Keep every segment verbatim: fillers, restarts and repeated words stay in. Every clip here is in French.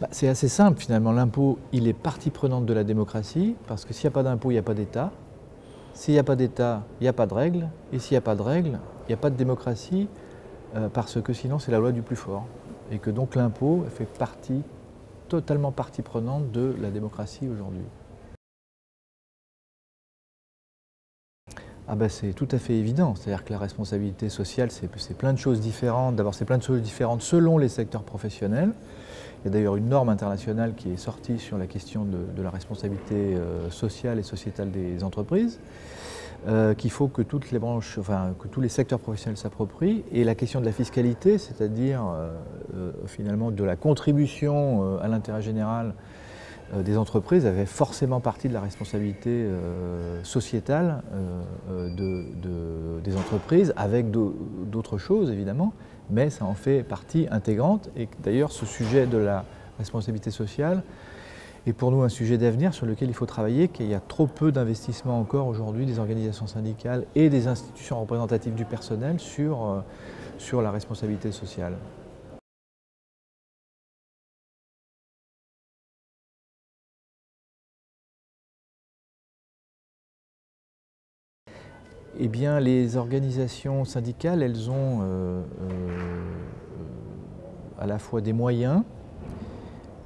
bah, c'est assez simple finalement. L'impôt, il est partie prenante de la démocratie, parce que s'il n'y a pas d'impôt, il n'y a pas d'État. S'il n'y a pas d'État, il n'y a pas de règles. Et s'il n'y a pas de règles, il n'y a pas de démocratie, euh, parce que sinon c'est la loi du plus fort. Et que donc l'impôt fait partie, totalement partie prenante de la démocratie aujourd'hui. Ah ben c'est tout à fait évident, c'est-à-dire que la responsabilité sociale, c'est plein de choses différentes. D'abord, c'est plein de choses différentes selon les secteurs professionnels. Il y a d'ailleurs une norme internationale qui est sortie sur la question de, de la responsabilité euh, sociale et sociétale des entreprises, euh, qu'il faut que toutes les branches, enfin, que tous les secteurs professionnels s'approprient. Et la question de la fiscalité, c'est-à-dire euh, euh, finalement de la contribution euh, à l'intérêt général des entreprises, avaient forcément partie de la responsabilité euh, sociétale euh, de, de, des entreprises, avec d'autres choses évidemment, mais ça en fait partie intégrante. Et d'ailleurs, ce sujet de la responsabilité sociale est pour nous un sujet d'avenir sur lequel il faut travailler, qu'il y a trop peu d'investissements encore aujourd'hui des organisations syndicales et des institutions représentatives du personnel sur, euh, sur la responsabilité sociale. Eh bien, les organisations syndicales, elles ont euh, euh, à la fois des moyens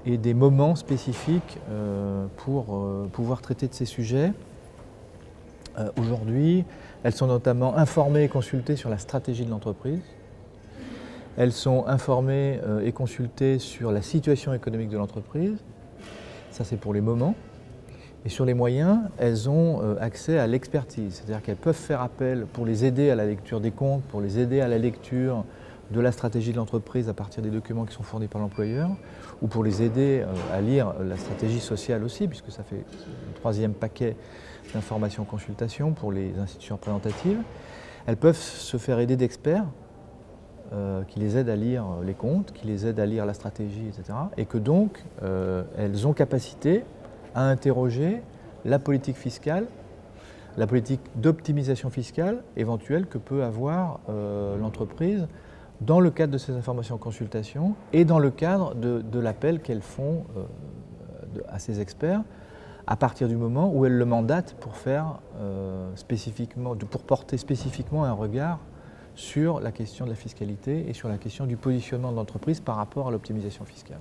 et des moments spécifiques euh, pour euh, pouvoir traiter de ces sujets. Euh, Aujourd'hui, elles sont notamment informées et consultées sur la stratégie de l'entreprise. Elles sont informées euh, et consultées sur la situation économique de l'entreprise. Ça, c'est pour les moments. Et sur les moyens, elles ont accès à l'expertise, c'est-à-dire qu'elles peuvent faire appel pour les aider à la lecture des comptes, pour les aider à la lecture de la stratégie de l'entreprise à partir des documents qui sont fournis par l'employeur, ou pour les aider à lire la stratégie sociale aussi, puisque ça fait le troisième paquet d'informations-consultations pour les institutions représentatives. Elles peuvent se faire aider d'experts euh, qui les aident à lire les comptes, qui les aident à lire la stratégie, et cetera. Et que donc, euh, elles ont capacité à interroger la politique fiscale, la politique d'optimisation fiscale éventuelle que peut avoir euh, l'entreprise dans le cadre de ces informations-consultations et dans le cadre de, de l'appel qu'elles font euh, de, à ces experts à partir du moment où elles le mandatent pour, faire, euh, spécifiquement, pour porter spécifiquement un regard sur la question de la fiscalité et sur la question du positionnement de l'entreprise par rapport à l'optimisation fiscale.